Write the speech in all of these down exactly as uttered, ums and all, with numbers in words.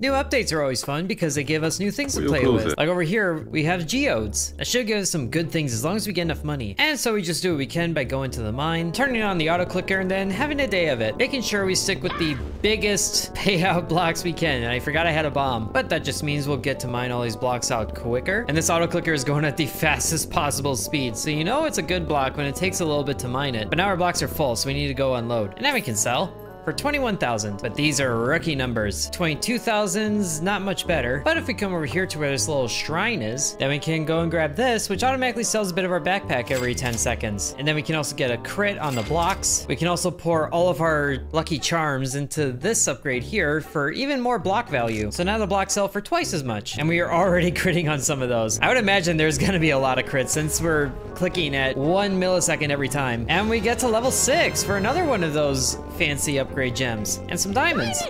New updates are always fun because they give us new things to play with. Like over here, we have geodes. That should give us some good things as long as we get enough money. And so we just do what we can by going to the mine, turning on the auto clicker, and then having a day of it. Making sure we stick with the biggest payout blocks we can. And I forgot I had a bomb, but that just means we'll get to mine all these blocks out quicker. And this auto clicker is going at the fastest possible speed. So you know it's a good block when it takes a little bit to mine it. But now our blocks are full, so we need to go unload. And now we can sell for twenty-one thousand, but these are rookie numbers. twenty-two thousand's not much better, but if we come over here to where this little shrine is, then we can go and grab this, which automatically sells a bit of our backpack every ten seconds. And then we can also get a crit on the blocks. We can also pour all of our lucky charms into this upgrade here for even more block value. So now the blocks sell for twice as much, and we are already critting on some of those. I would imagine there's gonna be a lot of crits since we're clicking at one millisecond every time. And we get to level six for another one of those fancy upgrades. Gray gems and some diamonds.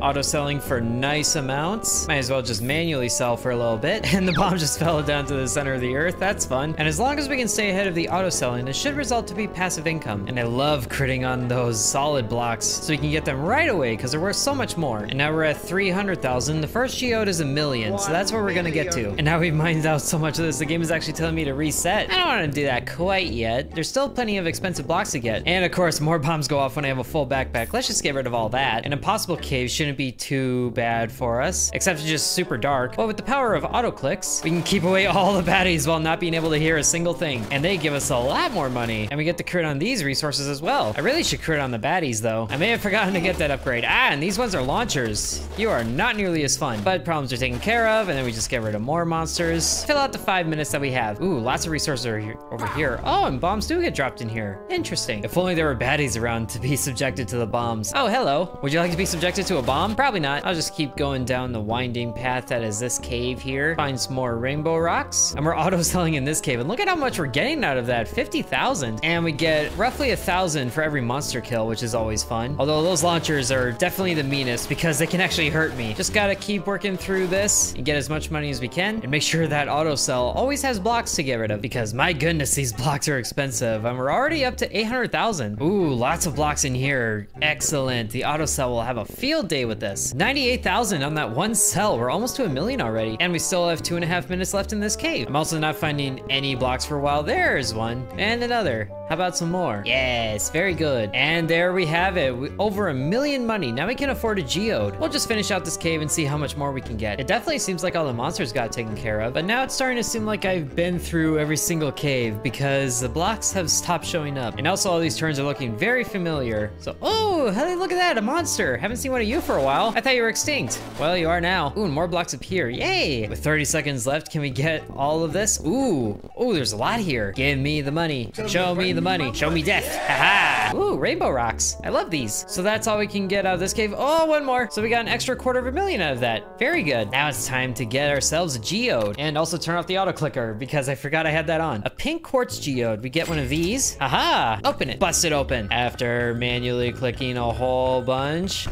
Auto selling for nice amounts. Might as well just manually sell for a little bit. And the bomb just fell down to the center of the earth. That's fun. And as long as we can stay ahead of the auto selling, this should result to be passive income. And I love critting on those solid blocks so we can get them right away because they're worth so much more. And now we're at three hundred thousand. The first geode is a million. So that's where we're gonna get to. And now we've mined out so much of this, the game is actually telling me to reset. I don't want to do that quite yet. There's still plenty of expensive blocks to get. And of course, more bombs go off when I have a full backpack. Let's just get rid of all that. An impossible cave shouldn't be too bad for us, except it's just super dark. But with the power of auto clicks, we can keep away all the baddies while not being able to hear a single thing. And they give us a lot more money. And we get to crit on these resources as well. I really should crit on the baddies though. I may have forgotten to get that upgrade. Ah, and these ones are launchers. You are not nearly as fun, but problems are taken care of. And then we just get rid of more monsters. Fill out the five minutes that we have. Ooh, lots of resources are here, over here. Oh, and bombs do get dropped in here. Interesting. If only there were baddies around to be subjected to the bombs. Oh, hello. Would you like to be subjected to a bomb? Probably not. I'll just keep going down the winding path that is this cave here. Find some more rainbow rocks. And we're auto selling in this cave. And look at how much we're getting out of that, fifty thousand. And we get roughly a thousand for every monster kill, which is always fun. Although those launchers are definitely the meanest because they can actually hurt me. Just gotta keep working through this and get as much money as we can. And make sure that auto sell always has blocks to get rid of because my goodness, these blocks are expensive. And we're already up to eight hundred thousand. Ooh, lots of blocks in here. Excellent. The auto sell will have a field day with this. ninety-eight thousand on that one cell. We're almost to a million already. And we still have two and a half minutes left in this cave. I'm also not finding any blocks for a while. There's one and another. How about some more? Yes, very good. And there we have it. We, over a million money. Now we can afford a geode. We'll just finish out this cave and see how much more we can get. It definitely seems like all the monsters got taken care of, but now it's starting to seem like I've been through every single cave because the blocks have stopped showing up. And also all these turns are looking very familiar. So, oh, hey, look at that, a monster. Haven't seen one of you for a while. I thought you were extinct. Well, you are now. Ooh, and more blocks appear. Yay! With thirty seconds left, can we get all of this? Ooh, ooh, there's a lot here. Give me the money. Show me the money. Show me death. Haha. Ooh, rainbow rocks. I love these. So that's all we can get out of this cave. Oh, one more. So we got an extra quarter of a million out of that. Very good. Now it's time to get ourselves a geode and also turn off the auto clicker because I forgot I had that on. A pink quartz geode. We get one of these. Haha. Open it. Bust it open. After manually clicking a whole bunch.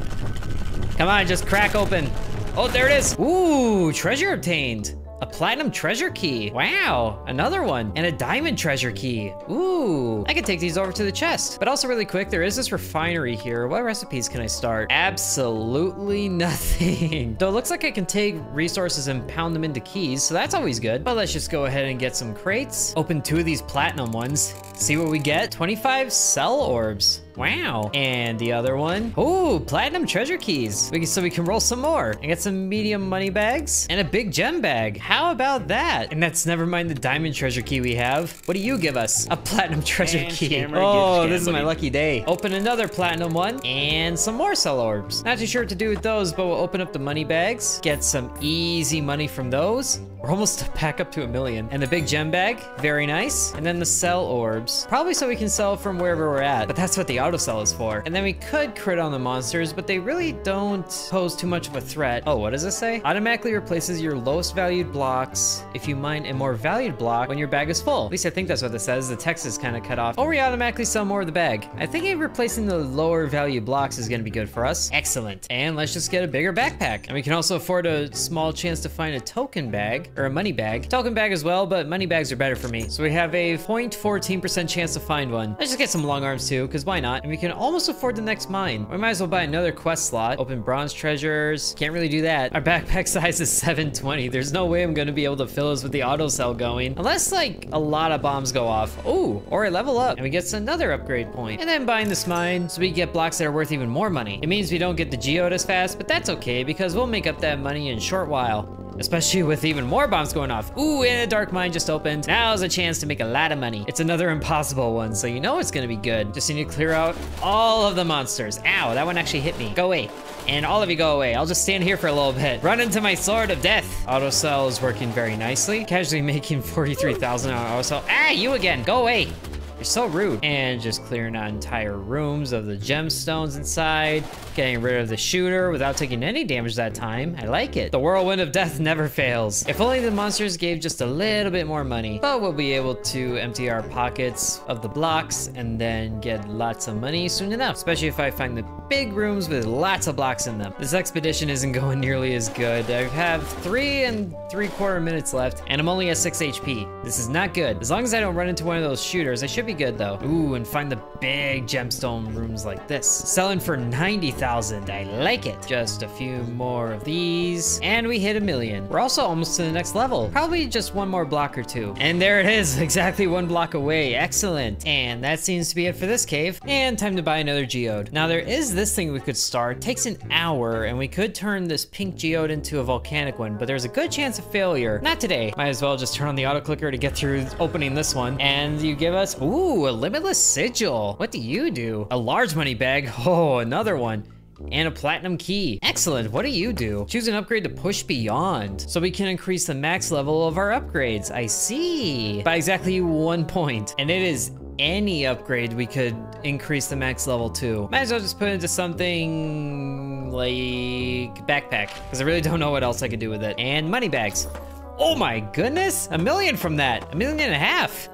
Come on, just crack open. Oh, there it is. Ooh, treasure obtained. A platinum treasure key. Wow, another one. And a diamond treasure key. Ooh, I could take these over to the chest. But also really quick, there is this refinery here. What recipes can I start? Absolutely nothing. Though it looks like I can take resources and pound them into keys, so that's always good. But let's just go ahead and get some crates. Open two of these platinum ones. See what we get. twenty-five cell orbs. Wow. And the other one. Ooh, platinum treasure keys. We can, so we can roll some more and get some medium money bags and a big gem bag. How about that? And that's never mind the diamond treasure key we have. What do you give us? A platinum treasure and key. Oh, this is my lucky day. Open another platinum one and some more cell orbs. Not too sure what to do with those, but we'll open up the money bags, get some easy money from those. We're almost back up to a million. And the big gem bag, very nice. And then the cell orbs, probably so we can sell from wherever we're at, but that's what the auto sell is for. And then we could crit on the monsters, but they really don't pose too much of a threat. Oh, what does this say? Automatically replaces your lowest valued blocks if you mine a more valued block when your bag is full. At least I think that's what this says. The text is kind of cut off. Or we automatically sell more of the bag. I think replacing the lower value blocks is going to be good for us. Excellent. And let's just get a bigger backpack. And we can also afford a small chance to find a token bag. Or a money bag. Token bag as well, but money bags are better for me. So we have a zero point one four percent chance to find one. Let's just get some long arms too, because why not? whatnot, and we can almost afford the next mine. We might as well buy another quest slot. Open bronze treasures. Can't really do that. Our backpack size is seven twenty. There's no way I'm gonna be able to fill this with the auto cell going. Unless, like, a lot of bombs go off. Ooh, or I level up, and we get another upgrade point. And then buying this mine, so we get blocks that are worth even more money. It means we don't get the geode as fast, but that's okay, because we'll make up that money in a short while. Especially with even more bombs going off. Ooh, and a dark mine just opened. Now's a chance to make a lot of money. It's another impossible one, so you know it's gonna be good. Just need to clear out all of the monsters. Ow, that one actually hit me. Go away. And all of you go away. I'll just stand here for a little bit. Run into my sword of death. Auto cell is working very nicely. Casually making forty-three thousand on auto cell. Ah, you again. Go away. You're so rude. And just clearing out entire rooms of the gemstones inside, getting rid of the shooter without taking any damage that time. I like it. The whirlwind of death never fails. If only the monsters gave just a little bit more money, but we'll be able to empty our pockets of the blocks and then get lots of money soon enough, especially if I find the big rooms with lots of blocks in them. This expedition isn't going nearly as good. I have three and three quarter minutes left, and I'm only at six H P. This is not good. As long as I don't run into one of those shooters, I should be good though. Ooh, and find the big gemstone rooms like this. Selling for ninety thousand. I like it. Just a few more of these. And we hit a million. We're also almost to the next level. Probably just one more block or two. And there it is. Exactly one block away. Excellent. And that seems to be it for this cave. And time to buy another geode. Now there is this thing we could start. It takes an hour and we could turn this pink geode into a volcanic one, but there's a good chance of failure. Not today. Might as well just turn on the auto clicker to get through opening this one. And you give us, ooh, Ooh, a limitless sigil. What do you do? A large money bag. Oh, another one. And a platinum key. Excellent. What do you do? Choose an upgrade to push beyond, so we can increase the max level of our upgrades. I see. By exactly one point. And it is any upgrade we could increase the max level to. Might as well just put it into something like backpack, because I really don't know what else I could do with it. And money bags. Oh my goodness. A million from that. A million and a half.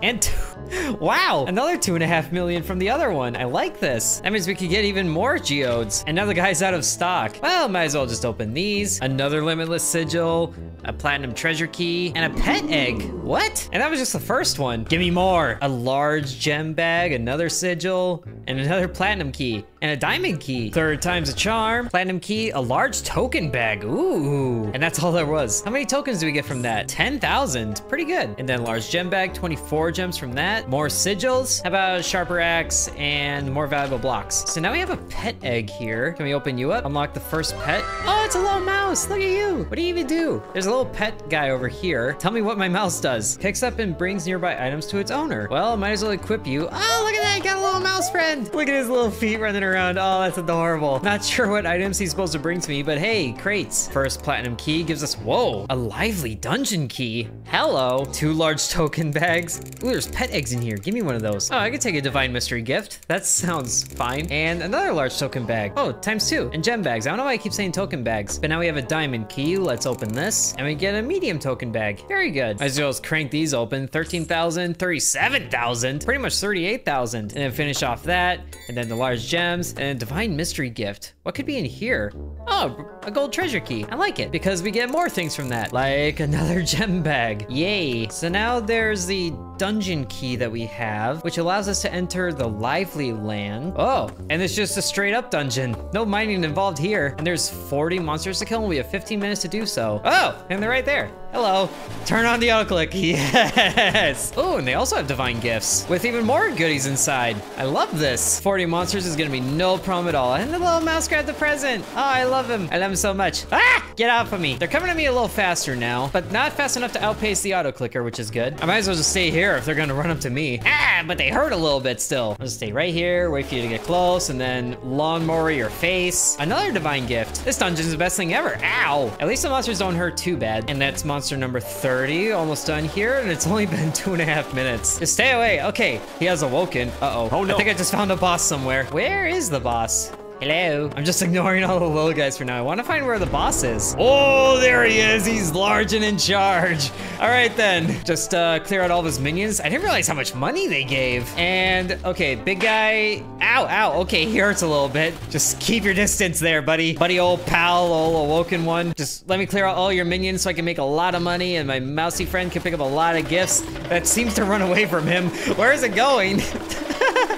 And two, wow, another two and a half million from the other one. I like this. That means we could get even more geodes. And now the guy's out of stock. Well, might as well just open these. Another limitless sigil, a platinum treasure key, and a pet egg. What? And that was just the first one. Give me more. A large gem bag, another sigil, and another platinum key, and a diamond key. Third time's a charm. Platinum key, a large token bag. Ooh. And that's all there was. How many tokens do we get from that? ten thousand. Pretty good. And then large gem bag, twenty-four gems from that. More sigils. How about a sharper axe and more valuable blocks? So now we have a pet egg here. Can we open you up? Unlock the first pet. Oh, it's a little mouse. Look at you. What do you even do? There's a little pet guy over here. Tell me what my mouse does. Picks up and brings nearby items to its owner. Well, might as well equip you. Oh, look at that. Got a little mouse friend. Look at his little feet running around. Oh, that's adorable. Not sure what items he's supposed to bring to me, but hey, crates. First platinum key gives us, whoa, a lively dungeon key. Hello. Two large token bags. Ooh, there's pet eggs in here. Give me one of those. Oh, I could take a divine mystery gift. That sounds fine. And another large token bag. Oh, times two. And gem bags. I don't know why I keep saying token bags. But now we have a diamond key. Let's open this. And we get a medium token bag. Very good. Might as well just crank these open. thirteen thousand, thirty-seven thousand, pretty much thirty-eight thousand. And then finish off that. And then the large gems. And a divine mystery gift. What could be in here? Oh, a gold treasure key. I like it. Because we get more things from that. Like another gem bag. Yay. So now there's the dungeon key that we have, which allows us to enter the lively land. Oh, and it's just a straight up dungeon. No mining involved here. And there's forty monsters to kill and we have fifteen minutes to do so. Oh, and they're right there. Hello. Turn on the auto click. Yes. Oh, and they also have divine gifts with even more goodies inside. I love this. forty monsters is going to be no problem at all. And the little mouse grabbed the present. Oh, I love him. I love him so much. Ah, get off of me. They're coming at me a little faster now, but not fast enough to outpace the auto clicker, which is good. I might as well just stay here if they're gonna run up to me. Ah, but they hurt a little bit still. I'll just stay right here, wait for you to get close, and then lawnmower your face. Another divine gift. This dungeon's the best thing ever. Ow. At least the monsters don't hurt too bad. And that's monster number thirty, almost done here, and it's only been two and a half minutes. Just stay away. Okay, he has awoken. Uh-oh. Oh no. I think I just found a boss somewhere. Where is the boss? Hello. I'm just ignoring all the little guys for now. I want to find where the boss is. Oh, there he is. He's large and in charge. All right, then. Just uh, clear out all of his minions. I didn't realize how much money they gave. And, okay, big guy. Ow, ow. Okay, he hurts a little bit. Just keep your distance there, buddy. Buddy old pal, old awoken one. Just let me clear out all your minions so I can make a lot of money and my mousy friend can pick up a lot of gifts. That seems to run away from him. Where is it going?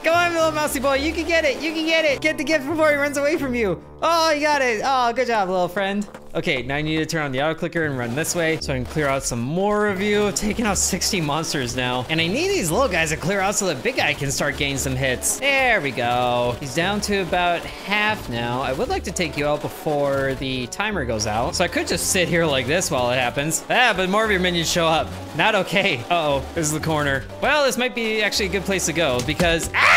Come on, little mousy boy. You can get it. You can get it. Get the gift before he runs away from you. Oh, you got it. Oh, good job, little friend. Okay, now I need to turn on the auto clicker and run this way so I can clear out some more of you. I've taken out sixty monsters now. And I need these little guys to clear out so the big guy can start getting some hits. There we go. He's down to about half now. I would like to take you out before the timer goes out. So I could just sit here like this while it happens. Ah, but more of your minions show up. Not okay. Uh-oh, this is the corner. Well, this might be actually a good place to go because, ah!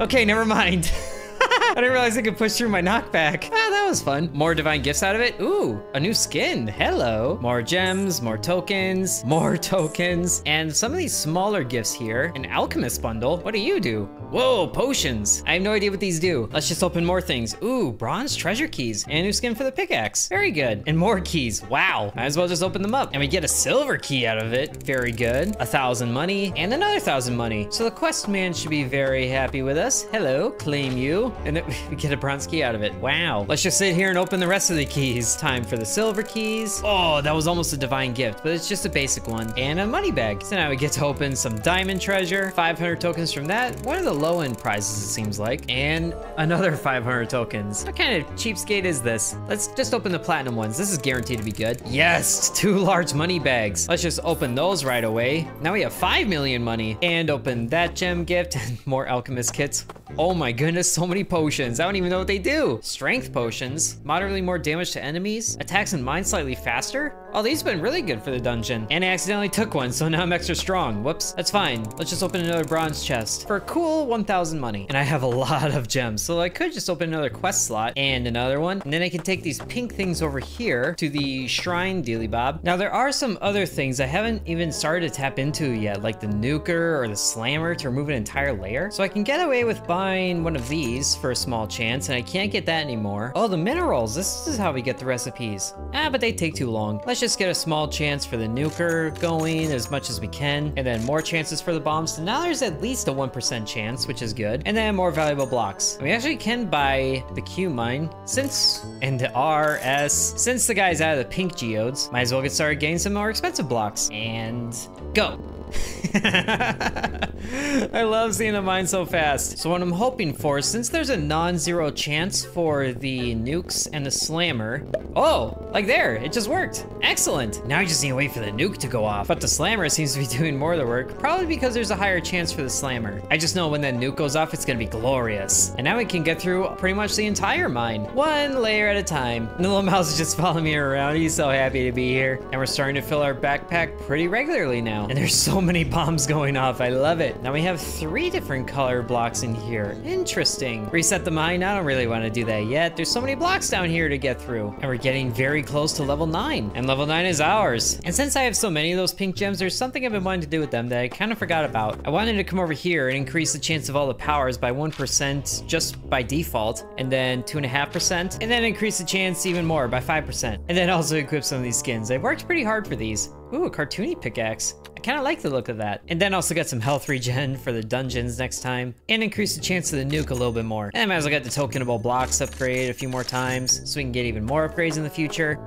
Okay, never mind. I didn't realize I could push through my knockback. Ah, that was fun. More divine gifts out of it. Ooh, a new skin. Hello. More gems, more tokens, more tokens. And some of these smaller gifts here. An alchemist bundle. What do you do? Whoa, potions. I have no idea what these do. Let's just open more things. Ooh, bronze treasure keys. And a new skin for the pickaxe. Very good. And more keys. Wow. Might as well just open them up. And we get a silver key out of it. Very good. A thousand money and another thousand money. So the quest man should be very happy with us. Hello, claim you. And it, we get a bronze key out of it. Wow. Let's just sit here and open the rest of the keys. Time for the silver keys. Oh, that was almost a divine gift, but it's just a basic one. And a money bag. So now we get to open some diamond treasure. five hundred tokens from that. One of the low-end prizes, it seems like. And another five hundred tokens. What kind of cheapskate is this? Let's just open the platinum ones. This is guaranteed to be good. Yes, two large money bags. Let's just open those right away. Now we have five million money. And open that gem gift and more alchemist kits. Oh my goodness, so many potions. I don't even know what they do. Strength potions, moderately more damage to enemies, attacks and mines slightly faster. Oh, these have been really good for the dungeon. And I accidentally took one, so now I'm extra strong. Whoops, that's fine. Let's just open another bronze chest for a cool one thousand money. And I have a lot of gems, so I could just open another quest slot and another one. And then I can take these pink things over here to the shrine dealy bob. Now there are some other things I haven't even started to tap into yet, like the nuker or the slammer to remove an entire layer. So I can get away with buying one of these for a small chance, and I can't get that anymore. Oh, the minerals. This is how we get the recipes. Ah, but they take too long. Let's just get a small chance for the nuker going as much as we can, and then more chances for the bombs. So now there's at least a one percent chance, which is good. And then more valuable blocks. We actually can buy the Q mine since, and the R S. Since the guy's out of the pink geodes, might as well get started getting some more expensive blocks. And go. I love seeing a mine so fast. So what I'm hoping for, since there's a non-zero chance for the nukes and the slammer. Oh, like there, it just worked. Excellent. Now I just need to wait for the nuke to go off. But the slammer seems to be doing more of the work, probably because there's a higher chance for the slammer. I just know when that nuke goes off, it's gonna be glorious. And now we can get through pretty much the entire mine, one layer at a time. And the little mouse is just following me around. He's so happy to be here. And we're starting to fill our backpack pretty regularly now. And there's so many bombs going off. I love it. Now we have three different color blocks in here. Interesting. Reset the mine. I don't really want to do that yet. There's so many blocks down here to get through. And we're getting very close to level nine. And level nine is ours. And since I have so many of those pink gems, there's something I've been wanting to do with them that I kind of forgot about. I wanted to come over here and increase the chance of all the powers by one percent just by default. And then two point five percent. And then increase the chance even more by five percent. And then also equip some of these skins. I worked pretty hard for these. Ooh, a cartoony pickaxe. I kind of like the look of that. And then also got some health regen for the dungeons next time. And increase the chance of the nuke a little bit more. And I might as well get the tokenable blocks upgrade a few more times so we can get even more upgrades in the future.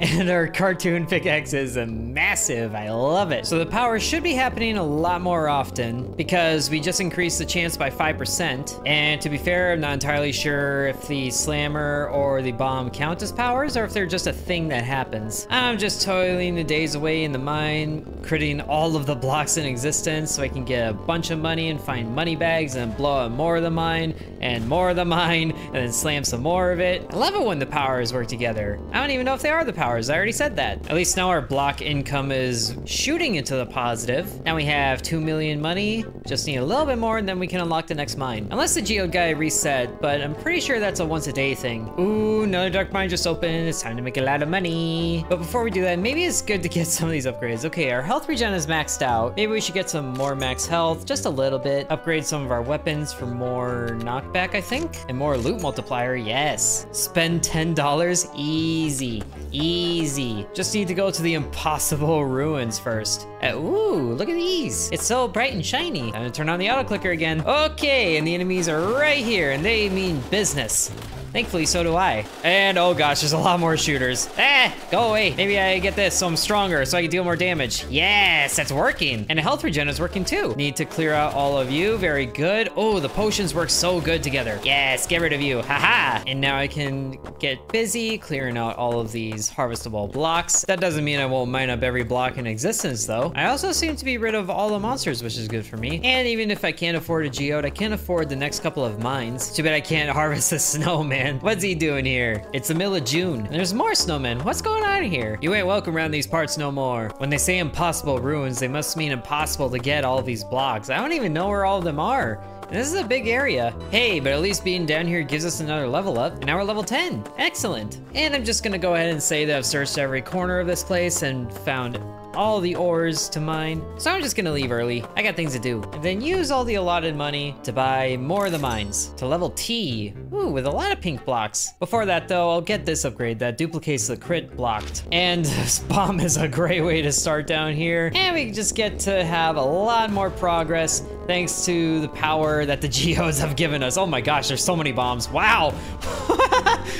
And our cartoon pickaxe is massive. I love it. So the power should be happening a lot more often because we just increased the chance by five percent. And to be fair, I'm not entirely sure if the slammer or the bomb count as powers or if they're just a thing that happens. I'm just toiling the days away in the mine, critting all of the blocks in existence so I can get a bunch of money and find money bags and then blow up more of the mine and more of the mine and then slam some more of it. I love it when the powers work together. I don't even know if they are the powers. I already said that. At least now our block income is shooting into the positive. Now we have two million money. Just need a little bit more and then we can unlock the next mine. Unless the geode guy reset, but I'm pretty sure that's a once a day thing. Ooh, another dark mine just opened. It's time to make a lot of money. But before we do that, maybe it's good to get some of these upgrades. Okay, our health regen is maxed out. Maybe we should get some more max health, just a little bit. Upgrade some of our weapons for more knockback, I think. And more loot multiplier, yes. Spend ten dollars, easy, easy. Just need to go to the impossible ruins first. Uh, ooh, look at these. It's so bright and shiny. I'm gonna turn on the auto clicker again. Okay, and the enemies are right here and they mean business. Thankfully, so do I. And oh gosh, there's a lot more shooters. Eh, go away. Maybe I get this so I'm stronger so I can deal more damage. Yes, that's working. And a health regen is working too. Need to clear out all of you. Very good. Oh, the potions work so good together. Yes, get rid of you. Haha. And now I can get busy clearing out all of these harvestable blocks. That doesn't mean I won't mine up every block in existence though. I also seem to be rid of all the monsters, which is good for me. And even if I can't afford a geode, I can't afford the next couple of mines. Too bad I can't harvest the snowman. What's he doing here? It's the middle of June. And there's more snowmen. What's going on here? You ain't welcome around these parts no more. When they say impossible ruins, they must mean impossible to get all these blocks. I don't even know where all of them are. And this is a big area. Hey, but at least being down here gives us another level up. And now we're level ten. Excellent. And I'm just gonna go ahead and say that I've searched every corner of this place and found all the ores to mine. So I'm just gonna leave early. I got things to do. And then use all the allotted money to buy more of the mines to level T. Ooh, with a lot of pink blocks. Before that though, I'll get this upgrade that duplicates the crit blocked. And this bomb is a great way to start down here. And we just get to have a lot more progress thanks to the power that the geodes have given us. Oh my gosh, there's so many bombs. Wow.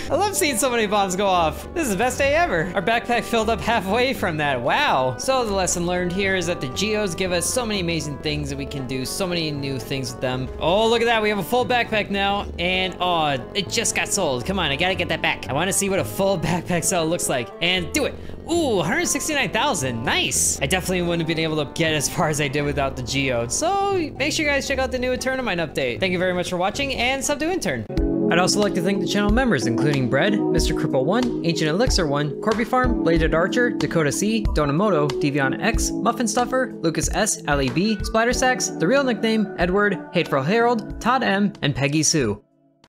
I love seeing so many bombs go off. This is the best day ever. Our backpack filled up halfway from that. Wow. So the lesson learned here is that the geodes give us so many amazing things that we can do so many new things with them. Oh, look at that. We have a full backpack now. And oh, it just got sold. Come on, I gotta get that back. I wanna see what a full backpack sale looks like. And do it. Ooh, one hundred sixty-nine thousand. Nice. I definitely wouldn't have been able to get as far as I did without the geodes. So make sure you guys check out the new EternaMine update. Thank you very much for watching and sub to Intern. I'd also like to thank the channel members, including Bread, Mister Cripple one, Ancient Elixir one, Corby Farm, Bladed Archer, Dakota C, Donamoto, Devion X, Muffin Stuffer, Lucas S, Ali B, Splatter Sacks, The Real Nickname, Edward, Hateful Herald, Todd M, and Peggy Sue.